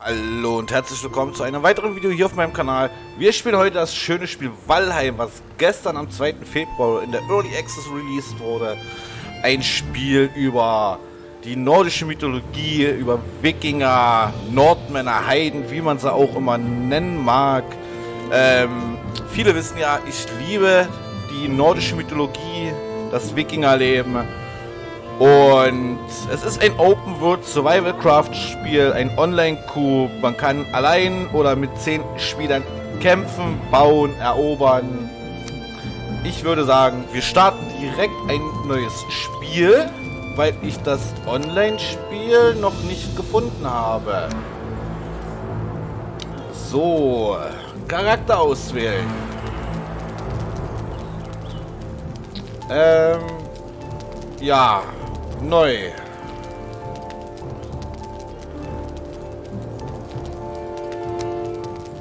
Hallo und herzlich willkommen zu einem weiteren Video hier auf meinem Kanal. Wir spielen heute das schöne Spiel Valheim, was gestern am 2. Februar in der Early Access released wurde. Ein Spiel über die nordische Mythologie, über Wikinger, Nordmänner, Heiden, wie man sie auch immer nennen mag. Viele wissen ja, ich liebe die nordische Mythologie, das Wikingerleben. Und es ist ein Open-World-Survival-Craft-Spiel, ein Online-Coup. Man kann allein oder mit 10 Spielern kämpfen, bauen, erobern. Ich würde sagen, wir starten direkt ein neues Spiel, weil ich das Online-Spiel noch nicht gefunden habe. So, Charakter auswählen. Ja, neu.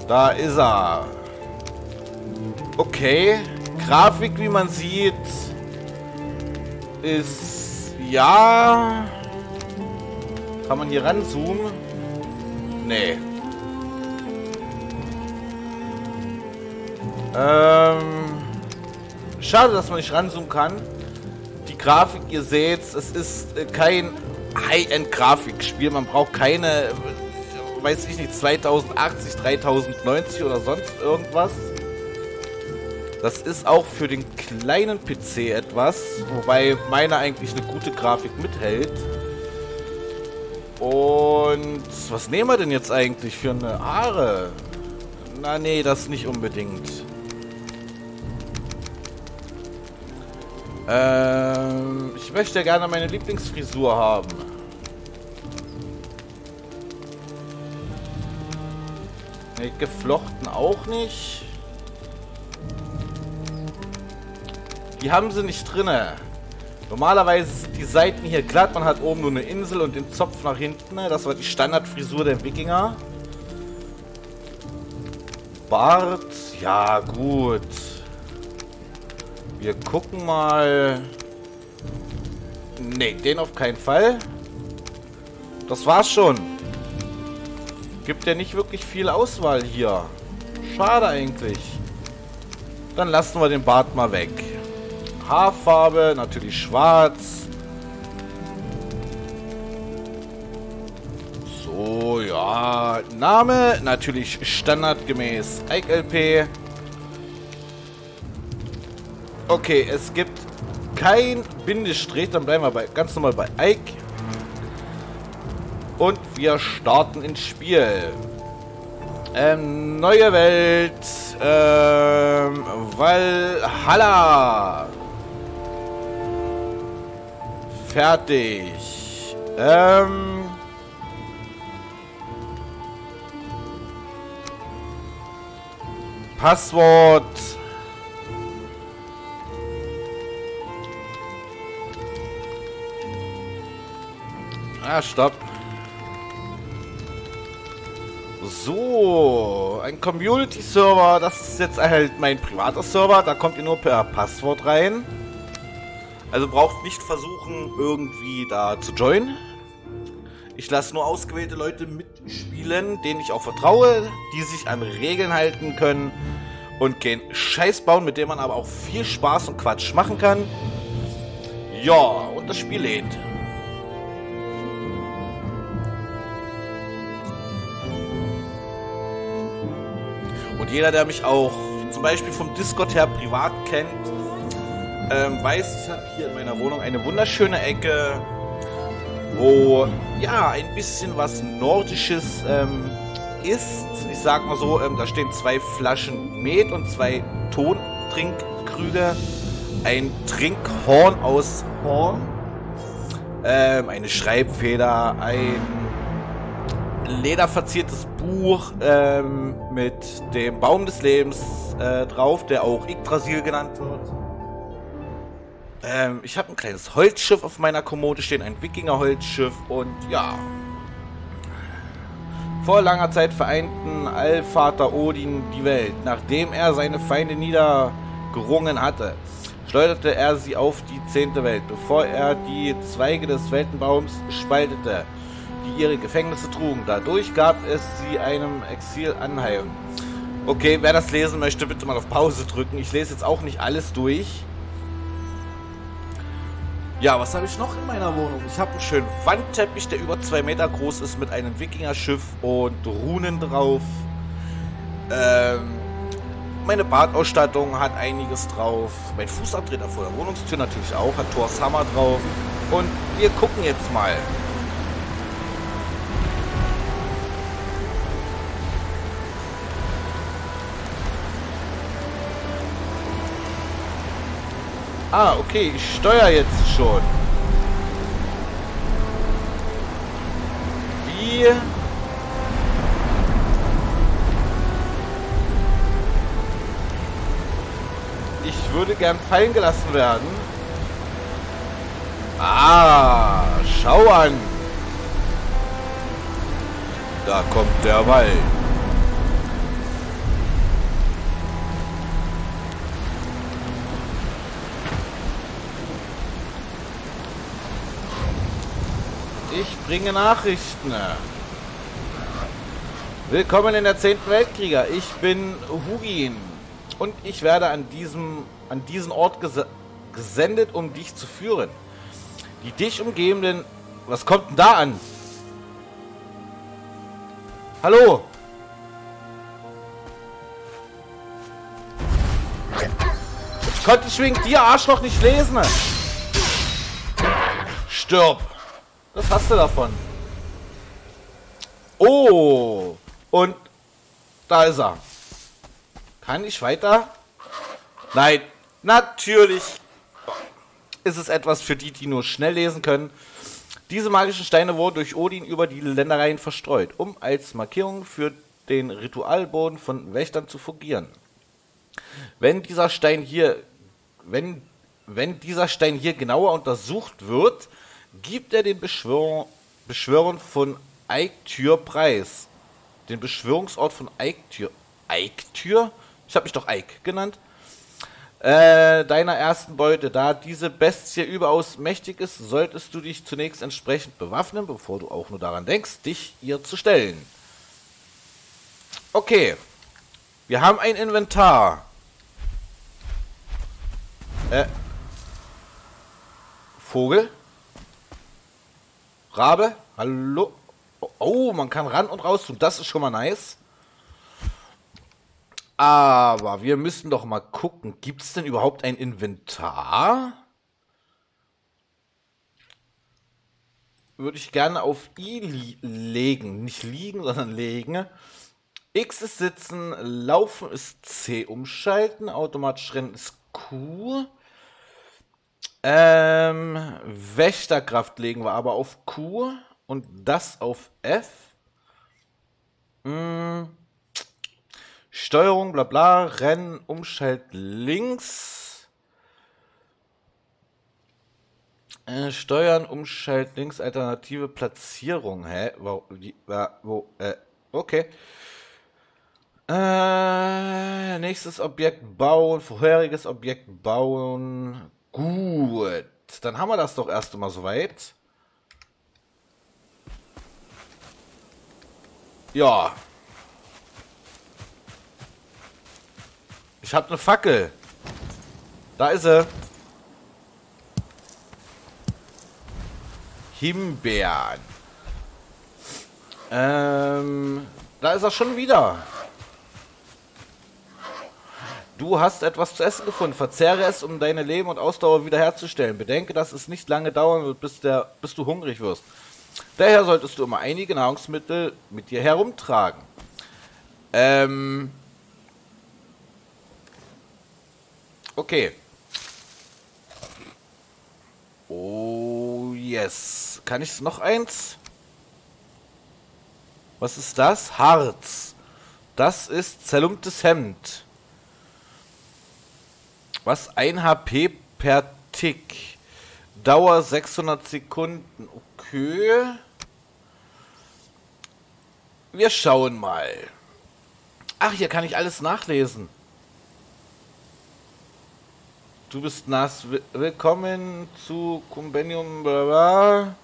Da ist er. Okay, Grafik, wie man sieht, ist... Ja. Kann man hier ranzoomen? Nee. Schade, dass man nicht ranzoomen kann. Die Grafik, ihr seht, es ist kein High-End-Grafikspiel. Man braucht keine, weiß ich nicht, 2080, 3090 oder sonst irgendwas. Das ist auch für den kleinen PC etwas, wobei meiner eigentlich eine gute Grafik mithält. Und was nehmen wir denn jetzt eigentlich für eine Haare? Na nee, das nicht unbedingt. Ich möchte gerne meine Lieblingsfrisur haben. Nee, geflochten auch nicht. Die haben sie nicht drinne. Normalerweise sind die Seiten hier glatt. Man hat oben nur eine Insel und den Zopf nach hinten. Das war die Standardfrisur der Wikinger. Bart. Ja, gut. Wir gucken mal. Ne, den auf keinen Fall. Das war's schon. Gibt ja nicht wirklich viel Auswahl hier. Schade eigentlich. Dann lassen wir den Bart mal weg. Haarfarbe, natürlich schwarz. So, ja. Name, natürlich standardgemäß EiktLP. Okay, es gibt kein Bindestrich. Dann bleiben wir ganz normal bei Eik. Und wir starten ins Spiel. Neue Welt. Valhalla. Fertig. Passwort. Ah, stopp. So, ein Community-Server. Das ist jetzt halt mein privater Server. Da kommt ihr nur per Passwort rein. Also braucht nicht versuchen, irgendwie da zu joinen. Ich lasse nur ausgewählte Leute mitspielen, denen ich auch vertraue, die sich an Regeln halten können und keinen Scheiß bauen, mit dem man aber auch viel Spaß und Quatsch machen kann. Ja, und das Spiel lädt. Und jeder, der mich auch zum Beispiel vom Discord her privat kennt, weiß, ich habe hier in meiner Wohnung eine wunderschöne Ecke, wo ja ein bisschen was Nordisches ist. Ich sag mal so, da stehen 2 Flaschen Met und 2 Tontrinkkrüge, ein Trinkhorn aus Horn, eine Schreibfeder, ein lederverziertes Buch mit dem Baum des Lebens drauf, der auch Yggdrasil genannt wird. Ich habe ein kleines Holzschiff auf meiner Kommode stehen, ein Wikinger-Holzschiff und ja. Vor langer Zeit vereinten Allvater Odin die Welt. Nachdem er seine Feinde niedergerungen hatte, schleuderte er sie auf die 10. Welt, bevor er die Zweige des Weltenbaums spaltete, die ihre Gefängnisse trugen. Dadurch gab es sie einem Exil anheim. Okay, wer das lesen möchte, bitte mal auf Pause drücken. Ich lese jetzt auch nicht alles durch. Ja, was habe ich noch in meiner Wohnung? Ich habe einen schönen Wandteppich, der über 2 Meter groß ist, mit einem Wikingerschiff und Runen drauf. Meine Badausstattung hat einiges drauf. Mein Fußabtreter vor der Wohnungstür natürlich auch, hat Thors Hammer drauf. Und wir gucken jetzt mal. Ah, okay, ich steuere jetzt schon. Wie? Ich würde gern fallen gelassen werden. Ah, schau an. Da kommt der Wald. Ich bringe Nachrichten. Willkommen in der 10. Weltkrieger. Ich bin Hugin. Und ich werde an diesen Ort gesendet, um dich zu führen. Die dich umgebenden... Was kommt denn da an? Hallo? Ich konnte schwingt dir Arschloch nicht lesen. Stirb. Was hast du davon? Oh! Und da ist er. Kann ich weiter? Nein, natürlich ist es etwas für die, die nur schnell lesen können. Diese magischen Steine wurden durch Odin über die Ländereien verstreut, um als Markierung für den Ritualboden von Wächtern zu fungieren. Wenn dieser Stein hier genauer untersucht wird, gibt er den Beschwörern von Eikthyr preis. Den Beschwörungsort von Eikthyr. Eikthyr? Ich habe mich doch Eik genannt. Deiner ersten Beute. Da diese Bestie überaus mächtig ist, solltest du dich zunächst entsprechend bewaffnen, bevor du auch nur daran denkst, dich ihr zu stellen. Okay. Wir haben ein Inventar. Vogel? Rabe, hallo. Oh, man kann ran und raus tun. Das ist schon mal nice. Aber wir müssen doch mal gucken. Gibt es denn überhaupt ein Inventar? Würde ich gerne auf I legen. Nicht liegen, sondern legen. X ist sitzen, laufen ist C, umschalten, automatisch rennen ist Q. Wächterkraft legen wir aber auf Q und das auf F. Steuerung, bla bla, Rennen, Umschalt links. Steuern, Umschalt links, alternative Platzierung. Hä? Okay. Nächstes Objekt bauen, vorheriges Objekt bauen. Gut, dann haben wir das doch erst einmal soweit. Ja. Ich habe eine Fackel. Da ist sie. Himbeeren. Da ist er schon wieder. Du hast etwas zu essen gefunden. Verzehre es, um deine Leben und Ausdauer wiederherzustellen. Bedenke, dass es nicht lange dauern wird, bis du hungrig wirst. Daher solltest du immer einige Nahrungsmittel mit dir herumtragen. Okay. Oh, yes. Kann ich noch eins? Was ist das? Harz. Das ist zerlumptes Hemd. Was? 1 HP per Tick. Dauer 600 Sekunden. Okay. Wir schauen mal. Ach, hier kann ich alles nachlesen. Du bist nass. Willkommen zu Compendium Blablabla.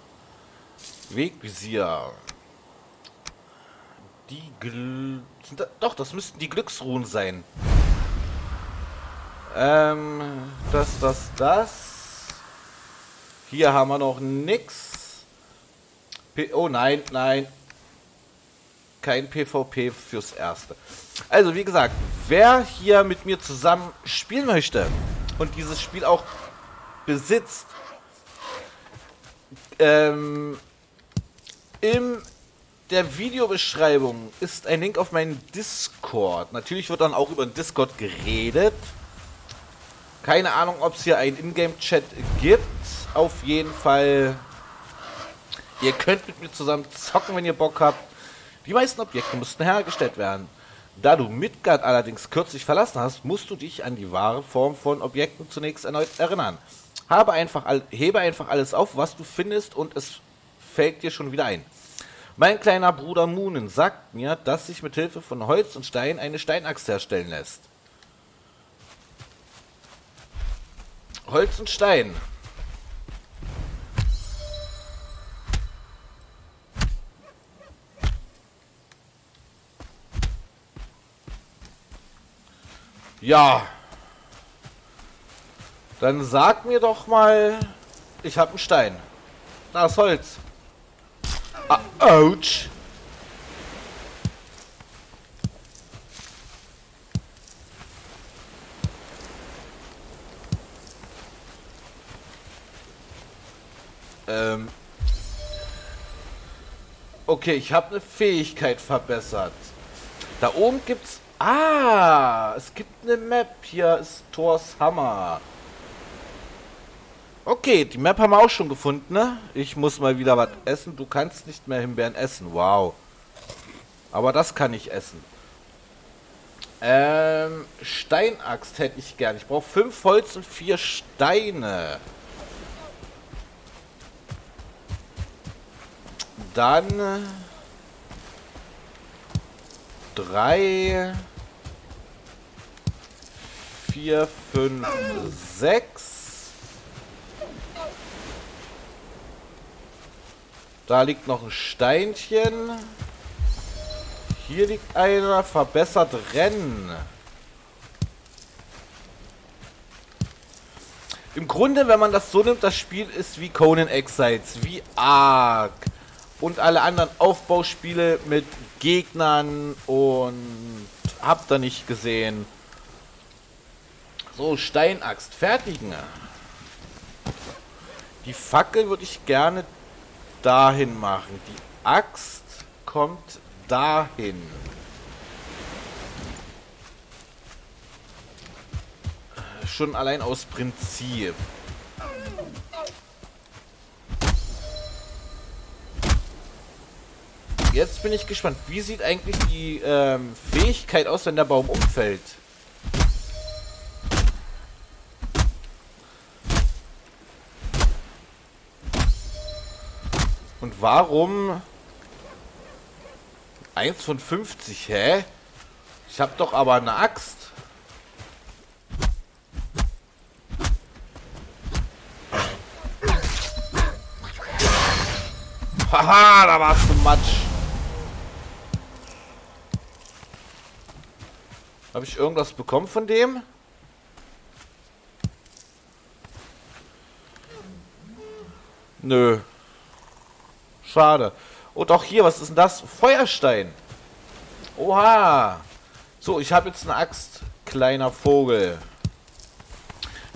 Wegvisier. Die Doch, das müssten die Glücksruhen sein. Das. Hier haben wir noch nix. Oh nein, nein. Kein PvP fürs Erste. Also, wie gesagt, wer hier mit mir zusammen spielen möchte und dieses Spiel auch besitzt, in der Videobeschreibung ist ein Link auf meinen Discord. Natürlich wird dann auch über den Discord geredet. Keine Ahnung, ob es hier einen Ingame-Chat gibt. Auf jeden Fall, ihr könnt mit mir zusammen zocken, wenn ihr Bock habt. Die meisten Objekte müssten hergestellt werden. Da du Midgard allerdings kürzlich verlassen hast, musst du dich an die wahre Form von Objekten zunächst erneut erinnern. Hebe einfach alles auf, was du findest, und es fällt dir schon wieder ein. Mein kleiner Bruder Moonen sagt mir, dass sich mit Hilfe von Holz und Stein eine Steinaxt herstellen lässt. Holz und Stein. Ja, dann sag mir doch mal, ich habe einen Stein. Da ist Holz. Ah, ouch. Okay, ich habe eine Fähigkeit verbessert. Da oben gibt's... Ah, es gibt eine Map. Hier ist Thors Hammer. Okay, die Map haben wir auch schon gefunden, ne? Ich muss mal wieder was essen. Du kannst nicht mehr Himbeeren essen. Wow. Aber das kann ich essen. Steinaxt hätte ich gern. Ich brauche 5 Holz und 4 Steine. Dann... 3, 4, 5, 6. Da liegt noch ein Steinchen. Hier liegt einer. Verbessert Rennen. Im Grunde, wenn man das so nimmt, das Spiel ist wie Conan Exiles, wie Ark und alle anderen Aufbauspiele mit Gegnern und habt ihr nicht gesehen. So, Steinaxt fertigen. Die Fackel würde ich gerne dahin machen. Die Axt kommt dahin. Schon allein aus Prinzip. Jetzt bin ich gespannt, wie sieht eigentlich die Fähigkeit aus, wenn der Baum umfällt? Und warum 1 von 50, hä? Ich hab doch aber eine Axt. Haha, da warst du Matsch. Habe ich irgendwas bekommen von dem? Nö. Schade. Und auch hier, was ist denn das? Feuerstein. Oha. So, ich habe jetzt eine Axt. Kleiner Vogel.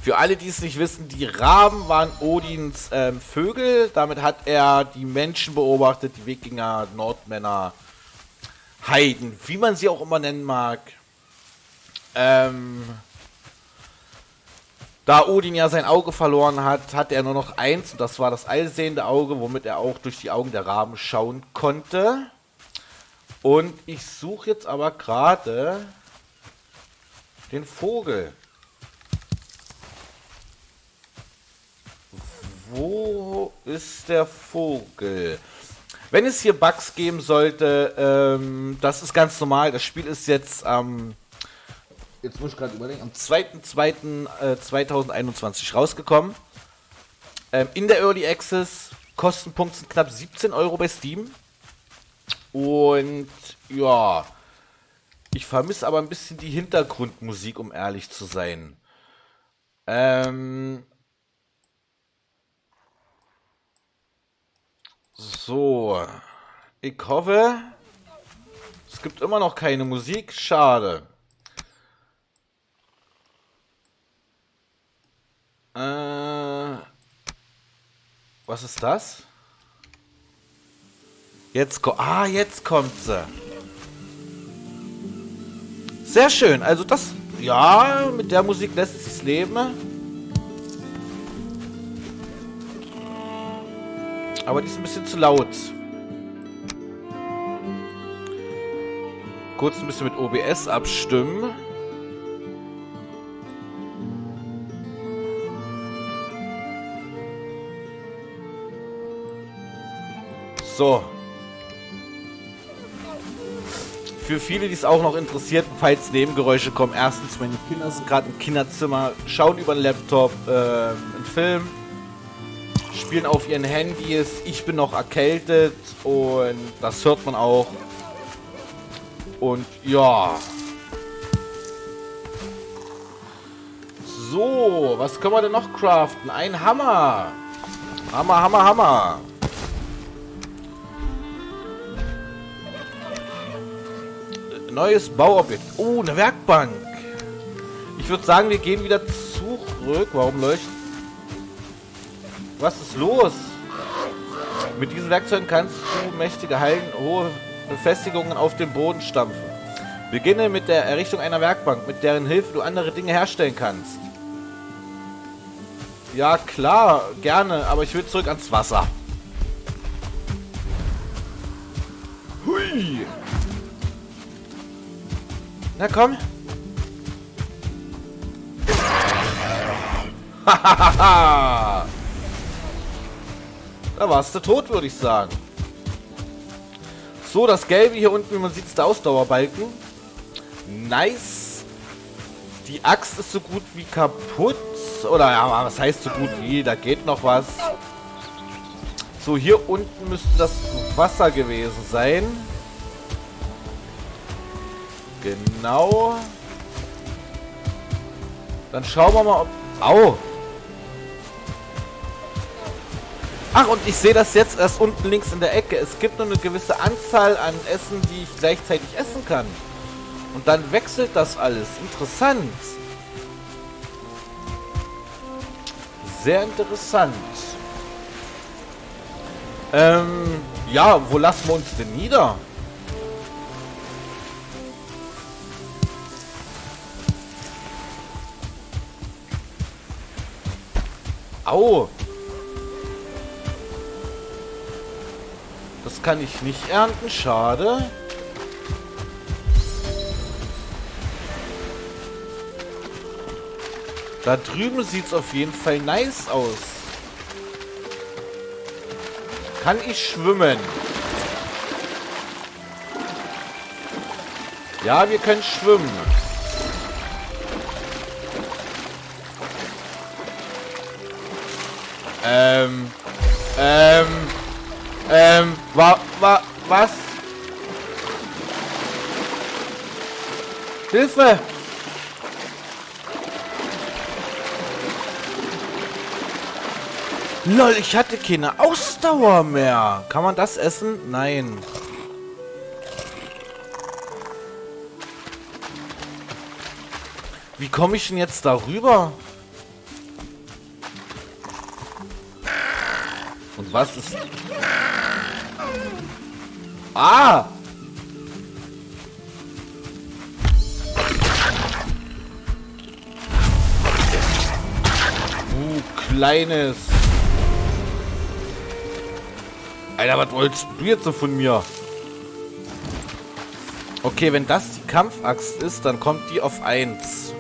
Für alle, die es nicht wissen, die Raben waren Odins Vögel. Damit hat er die Menschen beobachtet, die Wikinger, Nordmänner, Heiden, wie man sie auch immer nennen mag. Da Odin ja sein Auge verloren hat, hatte er nur noch eins, und das war das allsehende Auge, womit er auch durch die Augen der Raben schauen konnte. Und ich suche jetzt aber gerade den Vogel. Wo ist der Vogel? Wenn es hier Bugs geben sollte, das ist ganz normal. Das Spiel ist jetzt am... jetzt muss ich gerade überlegen, am 2.2.2021 rausgekommen. In der Early Access, Kostenpunkt sind knapp 17 € bei Steam. Und ja, ich vermisse aber ein bisschen die Hintergrundmusik, um ehrlich zu sein. So, ich hoffe, es gibt immer noch keine Musik, schade. Was ist das? Jetzt kommt... Ah, jetzt kommt sie. Sehr schön. Also das... Ja, mit der Musik lässt sich's leben. Aber die ist ein bisschen zu laut. Kurz ein bisschen mit OBS abstimmen. So. Für viele, die es auch noch interessiert, falls Nebengeräusche kommen. Erstens, meine Kinder sind gerade im Kinderzimmer, schauen über den Laptop einen Film, spielen auf ihren Handys. Ich bin noch erkältet und das hört man auch. Und ja. So, was können wir denn noch craften? Ein Hammer. Hammer, Hammer, Hammer. Neues Bauobjekt. Oh, eine Werkbank. Ich würde sagen, wir gehen wieder zurück. Warum leuchtet? Was ist los? Mit diesen Werkzeugen kannst du mächtige Hallen, hohe Befestigungen auf dem Boden stampfen. Beginne mit der Errichtung einer Werkbank, mit deren Hilfe du andere Dinge herstellen kannst. Ja, klar, gerne, aber ich will zurück ans Wasser. Hui! Na komm. Hahaha. Da warst du tot, würde ich sagen. So, das Gelbe hier unten, wie man sieht, ist der Ausdauerbalken. Nice. Die Axt ist so gut wie kaputt. Oder ja, was heißt so gut wie? Da geht noch was. So, hier unten müsste das Wasser gewesen sein. Genau. Dann schauen wir mal, ob... Au! Ach, und ich sehe das jetzt erst unten links in der Ecke. Es gibt nur eine gewisse Anzahl an Essen, die ich gleichzeitig essen kann. Und dann wechselt das alles. Interessant. Sehr interessant. Ja, wo lassen wir uns denn nieder? Au! Das kann ich nicht ernten, schade. Da drüben sieht es auf jeden Fall nice aus. Kann ich schwimmen? Ja, wir können schwimmen. Was? Hilfe! Lol, ich hatte keine Ausdauer mehr. Kann man das essen? Nein. Wie komme ich denn jetzt darüber? Was ist... Ah! Kleines... Alter, was wolltest du jetzt so von mir? Okay, wenn das die Kampfaxt ist, dann kommt die auf 1.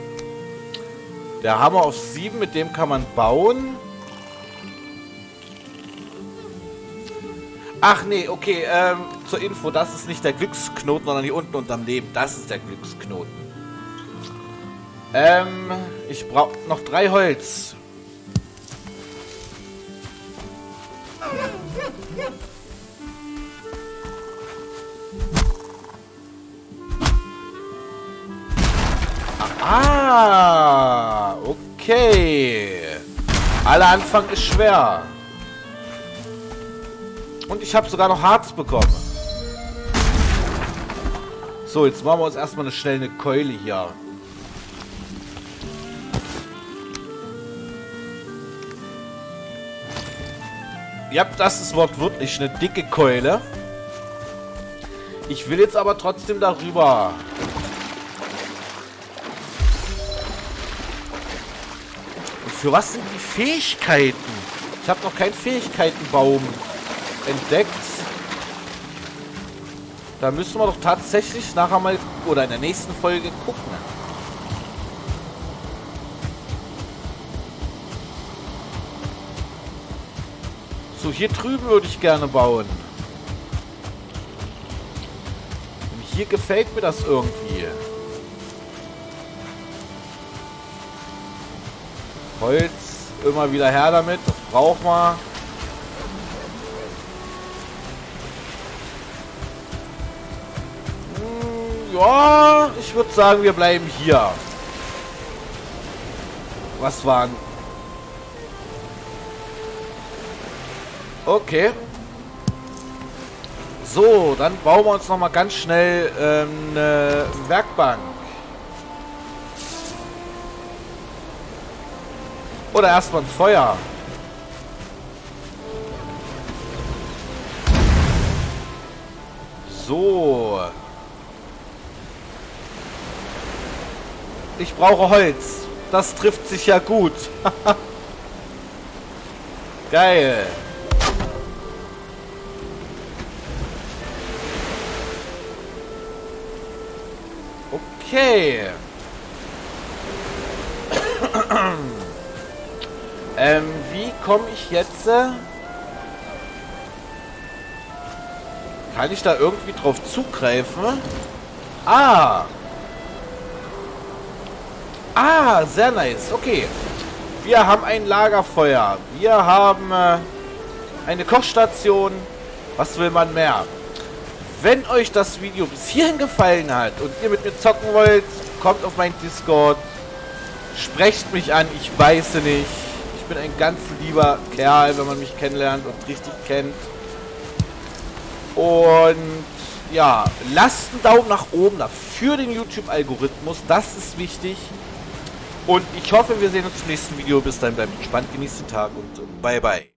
Der Hammer auf 7, mit dem kann man bauen... Ach nee, okay, zur Info, das ist nicht der Glücksknoten, sondern hier unten unterm Leben. Das ist der Glücksknoten. Ich brauche noch 3 Holz. Ah, okay. Aller Anfang ist schwer. Und ich habe sogar noch Harz bekommen. So, jetzt machen wir uns erstmal schnell eine Keule hier. Ja, das ist wortwörtlich eine dicke Keule. Ich will jetzt aber trotzdem darüber. Und für was sind die Fähigkeiten? Ich habe noch keinen Fähigkeitenbaum entdeckt. Da müssen wir doch tatsächlich nachher mal oder in der nächsten Folge gucken. So, hier drüben würde ich gerne bauen. Und hier gefällt mir das irgendwie. Holz, immer wieder her damit. Das braucht man. Ja, ich würde sagen, wir bleiben hier. Was waren? Okay. So, dann bauen wir uns nochmal ganz schnell eine Werkbank. Oder erstmal ein Feuer. So. Ich brauche Holz. Das trifft sich ja gut. Geil. Okay. Wie komme ich jetzt? Kann ich da irgendwie drauf zugreifen? Ah. Ah, sehr nice. Okay. Wir haben ein Lagerfeuer. Wir haben eine Kochstation. Was will man mehr? Wenn euch das Video bis hierhin gefallen hat und ihr mit mir zocken wollt, kommt auf meinen Discord. Sprecht mich an. Ich weiß nicht. Ich bin ein ganz lieber Kerl, wenn man mich kennenlernt und richtig kennt. Und ja, lasst einen Daumen nach oben da für den YouTube-Algorithmus. Das ist wichtig. Und ich hoffe, wir sehen uns im nächsten Video. Bis dahin, bleibt gespannt, genießt den Tag und bye bye.